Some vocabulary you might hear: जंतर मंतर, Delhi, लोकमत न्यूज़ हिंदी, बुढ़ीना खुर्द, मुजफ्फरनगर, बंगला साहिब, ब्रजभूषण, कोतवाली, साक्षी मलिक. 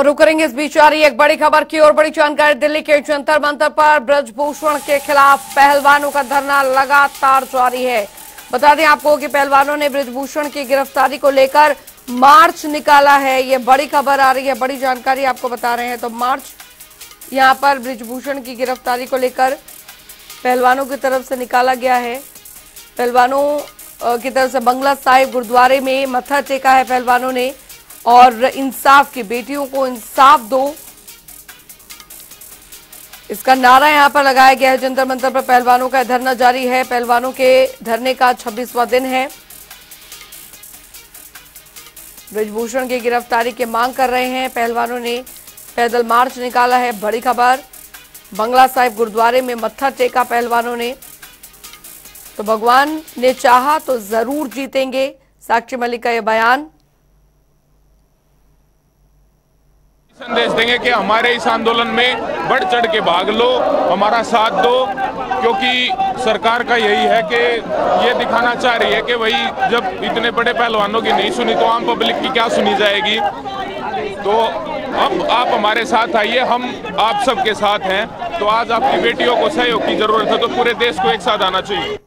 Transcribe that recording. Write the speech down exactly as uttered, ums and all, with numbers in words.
और रुक करेंगे इस बीच जारी एक बड़ी खबर की और बड़ी जानकारी। दिल्ली के जंतर मंतर पर ब्रज भूषण के खिलाफ पहलवानों का धरना लगातार जारी है। बता दें आपको कि पहलवानों ने ब्रजभूषण की गिरफ्तारी को लेकर मार्च निकाला है। ये बड़ी खबर आ रही है, बड़ी जानकारी आपको बता रहे हैं। तो मार्च यहाँ पर ब्रजभूषण की गिरफ्तारी को लेकर पहलवानों की तरफ से निकाला गया है। पहलवानों की तरफ से बंगला साहिब गुरुद्वारे में मत्था टेका है पहलवानों ने और इंसाफ की, बेटियों को इंसाफ दो, इसका नारा यहाँ पर लगाया गया है। जंतर मंतर पर पहलवानों का धरना जारी है। पहलवानों के धरने का छब्बीसवां दिन है। ब्रजभूषण की गिरफ्तारी की मांग कर रहे हैं पहलवानों ने, पैदल मार्च निकाला है। बड़ी खबर, बंगला साहिब गुरुद्वारे में मत्था टेका पहलवानों ने। तो भगवान ने चाहा तो जरूर जीतेंगे, साक्षी मलिक का यह बयान। संदेश देंगे कि हमारे इस आंदोलन में बढ़ चढ़ के भाग लो, हमारा साथ दो, क्योंकि सरकार का यही है कि ये दिखाना चाह रही है कि वही जब इतने बड़े पहलवानों की नहीं सुनी तो आम पब्लिक की क्या सुनी जाएगी। तो अब आप हमारे साथ आइए, हम आप सबके साथ हैं। तो आज आपकी बेटियों को सहयोग की जरूरत है, तो पूरे देश को एक साथ आना चाहिए।